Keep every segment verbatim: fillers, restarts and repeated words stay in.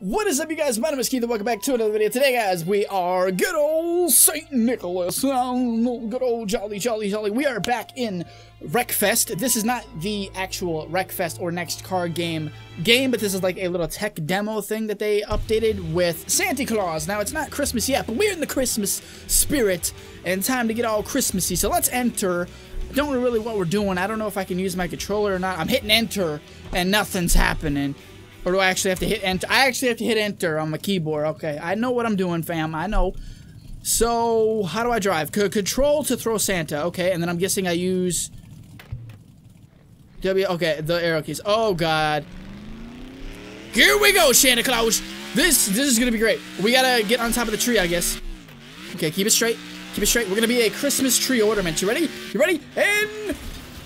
What is up, you guys? My name is Keith and welcome back to another video. Today, guys, we are good old Saint Nicholas. Oh, good old jolly, jolly, jolly. We are back in Wreckfest. This is not the actual Wreckfest or Next Car Game game, but this is like a little tech demo thing that they updated with Santa Claus. Now, it's not Christmas yet, but we're in the Christmas spirit and time to get all Christmassy. So let's enter. I don't know really what we're doing. I don't know if I can use my controller or not. I'm hitting enter and nothing's happening. Or do I actually have to hit enter? I actually have to hit enter on my keyboard. Okay, I know what I'm doing, fam. I know. So, how do I drive? C control to throw Santa. Okay, and then I'm guessing I use... W, okay, the arrow keys. Oh, God. Here we go, Santa Claus. This, this is gonna be great. We gotta get on top of the tree, I guess. Okay, keep it straight. Keep it straight. We're gonna be a Christmas tree ornament. You ready? You ready? And...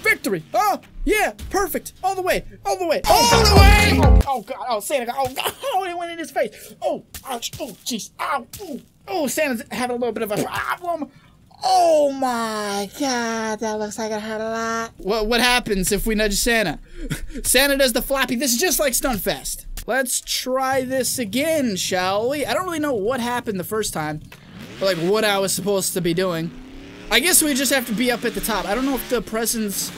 victory! Oh, yeah! Perfect! All the way! All the way! All the way! Oh, oh God! Oh, Santa! Oh, God! Oh, it went in his face! Oh, ouch! Oh, jeez! Ow! Oh, oh, Santa's having a little bit of a problem! Oh, my God! That looks like it hurt a lot! What, what happens if we nudge Santa? Santa does the floppy. This is just like Stuntfest. Let's try this again, shall we? I don't really know what happened the first time, or, like, what I was supposed to be doing. I guess we just have to be up at the top. I don't know if the presents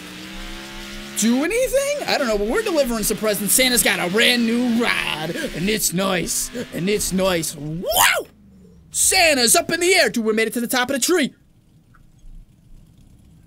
do anything? I don't know, but we're delivering some presents. Santa's got a brand new ride, and it's nice, and it's nice. Wow! Santa's up in the air. Dude, we made it to the top of the tree.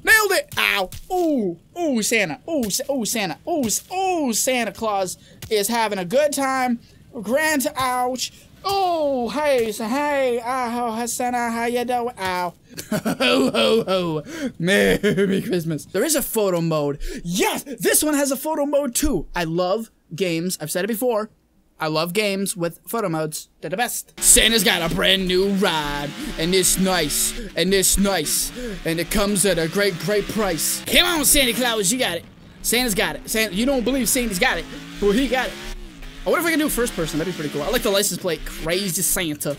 Nailed it! Ow! Ooh, ooh, Santa. Ooh, ooh, Santa. Ooh, ooh, Santa Claus is having a good time. Grand, ouch. Oh, hey, so hey, ah, oh, Santa, how you doing? Ow. Ho, ho, ho. Merry Christmas. There is a photo mode. Yes, this one has a photo mode, too. I love games. I've said it before. I love games with photo modes. They're the best. Santa's got a brand new ride, and it's nice, and it's nice, and it comes at a great, great price. Come on, Santa Claus, you got it. Santa's got it. Santa, you don't believe Santa's got it. Well, he got it. I wonder if I can do first person. That'd be pretty cool. I like the license plate. Crazy Santa.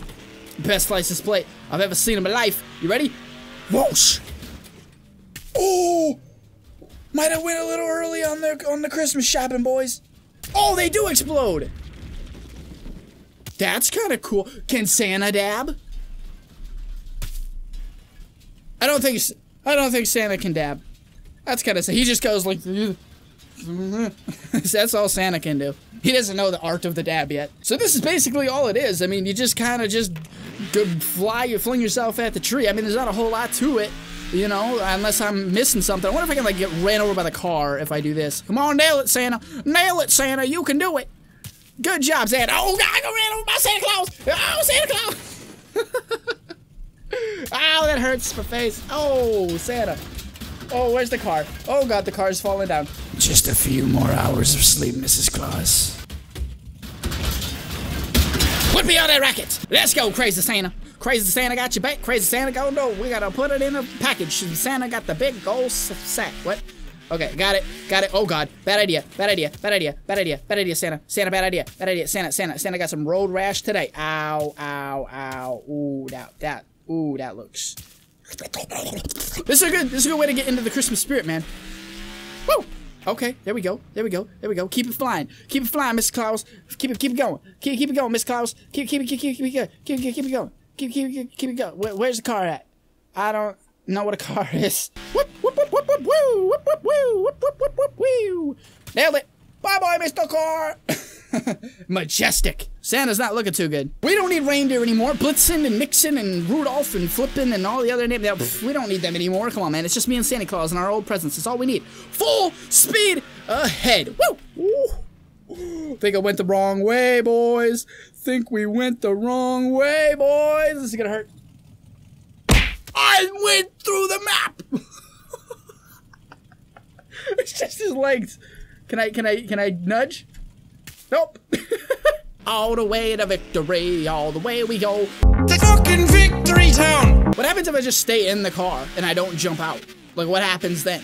Best license plate I've ever seen in my life. You ready? Whoosh! Oh! Might have went a little early on the, on the Christmas shopping, boys. Oh, they do explode! That's kind of cool. Can Santa dab? I don't think I don't think Santa can dab. That's kind of sad. He just goes like... That's all Santa can do. He doesn't know the art of the dab yet. So this is basically all it is. I mean, you just kind of just fly, you fling yourself at the tree. I mean, there's not a whole lot to it, you know, unless I'm missing something. I wonder if I can, like, get ran over by the car if I do this. Come on, nail it, Santa. Nail it, Santa. You can do it. Good job, Santa. Oh, God, I got ran over by Santa Claus. Oh, Santa Claus. Oh, that hurts my face. Oh, Santa. Oh, where's the car? Oh, God, the car's falling down. Just a few more hours of sleep, Missus Claus. Put me on that racket! Let's go, Crazy Santa. Crazy Santa got your back. Crazy Santa, go, no, we gotta put it in a package. Santa got the big gold sack. What? Okay, got it, got it. Oh, God, bad idea, bad idea, bad idea, bad idea, bad idea, Santa. Santa, bad idea, bad idea, Santa, Santa. Santa got some road rash today. Ow, ow, ow. Ooh, that, that, ooh, that looks... This is a good, this is a good way to get into the Christmas spirit, man. Woo! Okay, there we go, there we go, there we go. Keep it flying, keep it flying, Miss Claus. Keep it, keep it going, keep, keep it going, Miss Claus. Keep, keep it, keep, keep, keep it going, keep, keep, keep it going, keep, keep, keep, keep it going. Where, where's the car at? I don't know what a car is. Whoop, whoop, whoop, whoop, whoop, woo, whoop, whoop, woo, whoop, whoop, whoop, whoop, woo. Nailed it. Bye, bye, Mister Car. Majestic. Santa's not looking too good. We don't need reindeer anymore. Blitzen and Nixon and Rudolph and Flippin' and all the other names. Pff, we don't need them anymore. Come on, man. It's just me and Santa Claus and our old presents. That's all we need. Full speed ahead. Woo! Ooh. Think I went the wrong way, boys. Think we went the wrong way, boys. This is gonna hurt. I went through the map. It's just his legs. Can I? Can I? Can I nudge? Nope. All the way to victory, all the way we go. The fucking victory town! What happens if I just stay in the car and I don't jump out? Like, what happens then?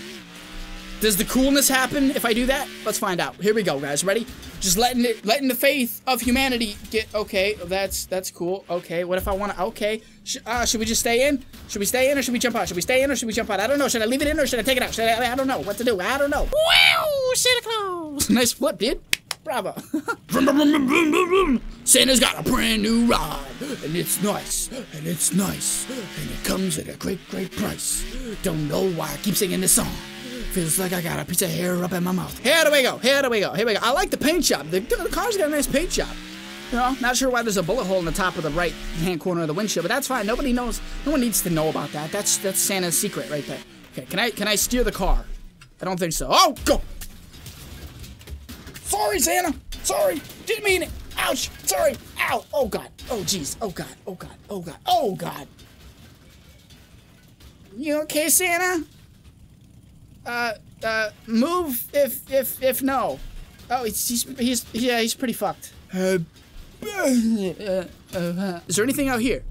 Does the coolness happen if I do that? Let's find out. Here we go, guys. Ready? Just letting it, letting the faith of humanity get... Okay, that's that's cool. Okay, what if I want to... Okay. Sh uh, should we just stay in? Should we stay in or should we jump out? Should we stay in or should we jump out? I don't know. Should I leave it in or should I take it out? Should I... I don't know what to do. I don't know. Wow, Santa Claus! Nice flip, dude. Bravo. Santa's got a brand new ride, and it's nice, and it's nice, and it comes at a great, great price. Don't know why I keep singing this song. Feels like I got a piece of hair up in my mouth. Here do we go, here do we go, here we go. I like the paint job. The, the car's got a nice paint job. You know, not sure why there's a bullet hole in the top of the right-hand corner of the windshield, but that's fine. Nobody knows. No one needs to know about that. That's that's Santa's secret right there. Okay, can I can I steer the car? I don't think so. Oh, go! Sorry, Santa. Sorry, didn't mean it. Ouch! Sorry. Ow! Oh God! Oh jeez! Oh God! Oh God! Oh God! Oh God! You okay, Santa? Uh, uh, move if if if no. Oh, he's he's, he's yeah, he's pretty fucked. Uh, Uh, uh, uh. Is there anything out here?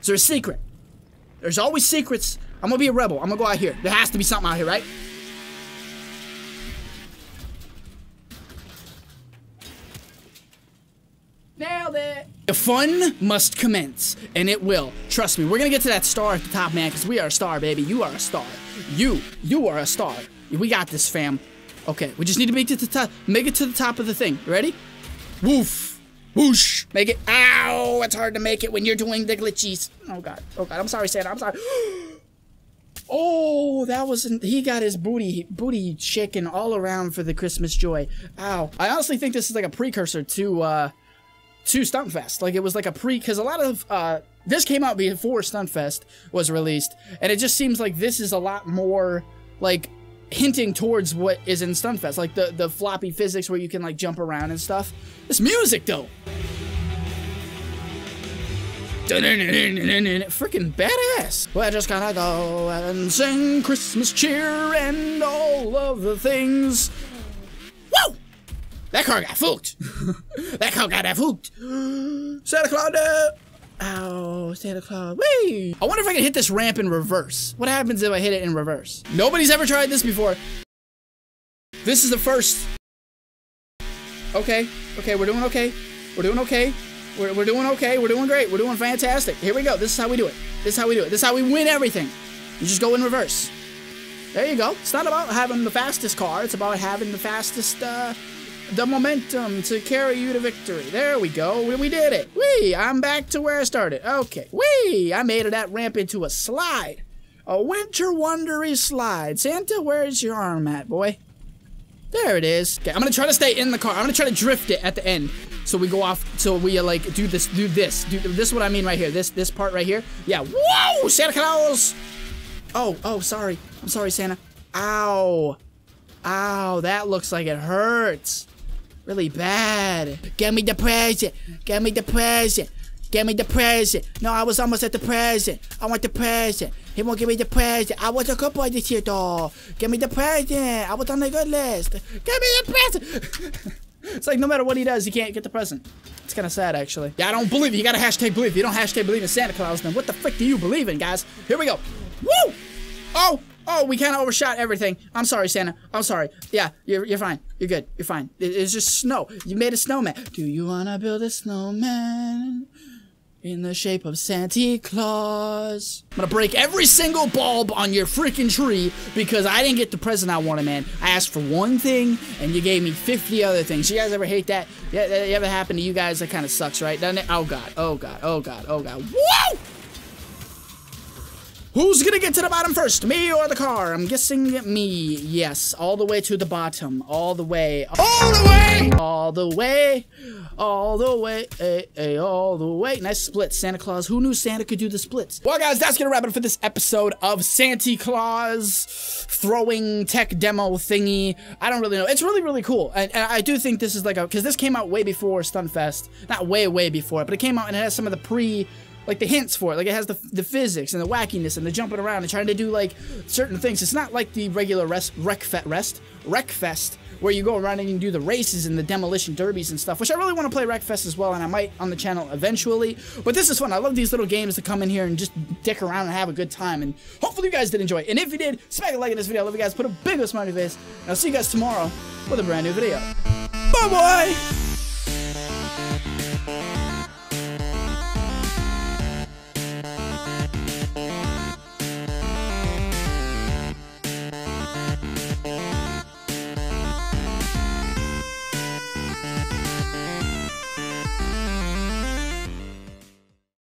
Is there a secret? There's always secrets. I'm gonna be a rebel. I'm gonna go out here. There has to be something out here, right? Nailed it! The fun must commence, and it will. Trust me, we're gonna get to that star at the top, man, because we are a star, baby. You are a star. You, you are a star. We got this, fam. Okay, we just need to make it to the top, make it to the top of the thing. Ready? Woof! Whoosh! Make it. Ow! It's hard to make it when you're doing the glitchies. Oh God. Oh God. I'm sorry, Santa. I'm sorry. Oh, that wasn't. He got his booty booty shaking all around for the Christmas joy. Ow! I honestly think this is like a precursor to uh, to Stuntfest. Like it was like a pre, because a lot of uh, this came out before Stuntfest was released, and it just seems like this is a lot more like hinting towards what is in Stuntfest, like the the floppy physics where you can like jump around and stuff. This music though, freaking badass. We're just gonna go and sing Christmas cheer and all of the things. Whoa! That car got fucked. That car got fucked. Santa Claus. Uh, Ow, Santa Claus. Whee! I wonder if I can hit this ramp in reverse. What happens if I hit it in reverse? Nobody's ever tried this before. This is the first. Okay, okay, we're doing okay. We're doing okay. We're, we're doing okay. We're doing great. We're doing fantastic. Here we go. This is how we do it. This is how we do it. This is how we win everything. You just go in reverse. There you go. It's not about having the fastest car. It's about having the fastest, uh... the momentum to carry you to victory. There we go. We did it. Whee! I'm back to where I started. Okay. Whee! I made that ramp into a slide. A winter wondery slide. Santa, where's your arm at, boy? There it is. Okay, I'm gonna try to stay in the car. I'm gonna try to drift it at the end. So we go off, so we like do this, do this. Do this is what I mean right here. This this part right here. Yeah. Whoa! Santa Claus! Oh, oh, sorry. I'm sorry, Santa. Ow. Ow, that looks like it hurts. Really bad. Get me the present. Get me the present. Get me the present. No, I was almost at the present. I want the present. He won't give me the present. I was a good boy this year, though. Get me the present. I was on the good list. Get me the present. It's like no matter what he does, he can't get the present. It's kind of sad, actually. Yeah, I don't believe it. You gotta hashtag believe. If you don't hashtag believe in Santa Claus, then what the frick do you believe in, guys? Here we go. Woo! Oh! Oh, we kind of overshot everything. I'm sorry, Santa. I'm sorry. Yeah, you're, you're fine. You're good. You're fine. It, it's just snow. You made a snowman. Do you want to build a snowman in the shape of Santa Claus? I'm going to break every single bulb on your freaking tree because I didn't get the present I wanted, man. I asked for one thing, and you gave me fifty other things. You guys ever hate that? Yeah, that ever happened to you guys? That kind of sucks, right? Doesn't it? Oh, God. Oh, God. Oh, God. Oh, God. Whoa! Who's gonna get to the bottom first, me or the car? I'm guessing me, yes. All the way to the bottom, all the way. All the way! All the way, all the way, ay, ay, all the way. Nice split, Santa Claus. Who knew Santa could do the splits? Well, guys, that's gonna wrap it up for this episode of Santa Claus throwing tech demo thingy. I don't really know. It's really, really cool. And, and I do think this is like a, because this came out way before Stuntfest. Not way, way before it, but it came out and it has some of the pre- like the hints for it, like it has the, the physics and the wackiness and the jumping around and trying to do like certain things. It's not like the regular rest, Wreckfest, rest, Wreckfest, where you go around and you can do the races and the demolition derbies and stuff, which I really want to play Wreckfest as well, and I might on the channel eventually. But this is fun. I love these little games to come in here and just dick around and have a good time, and hopefully you guys did enjoy it. And if you did, smack a like in this video. I love you guys. Put a big smiley face, and I'll see you guys tomorrow with a brand new video. Bye-bye!